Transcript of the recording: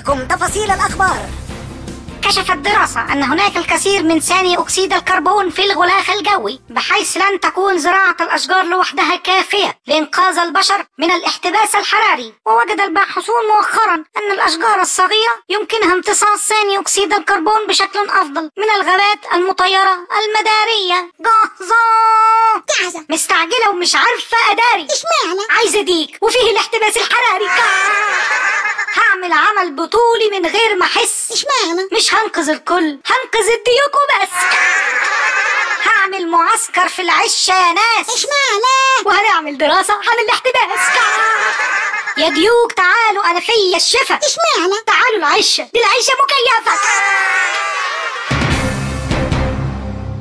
إليكم تفاصيل الأخبار. كشفت دراسة أن هناك الكثير من ثاني أكسيد الكربون في الغلاف الجوي، بحيث لن تكون زراعة الأشجار لوحدها كافية لإنقاذ البشر من الاحتباس الحراري. ووجد الباحثون مؤخرا أن الأشجار الصغيرة يمكنها امتصاص ثاني أكسيد الكربون بشكل أفضل من الغابات المطيرة المدارية. جاهزة مستعجلة ومش عارفة أداري. اشمعنى؟ عايزة ديك وفيه الاحتباس الحراري. هعمل عمل بطولي من غير ما احس. اشمعنى؟ مش هنقذ الكل، هنقذ الديوك وبس. هعمل معسكر في العش يا ناس. اشمعنى؟ وهنعمل دراسة عن الاحتباس. يا ديوك تعالوا انا فيا الشفا. اشمعنى؟ تعالوا العشة دي، العشة مكيفة.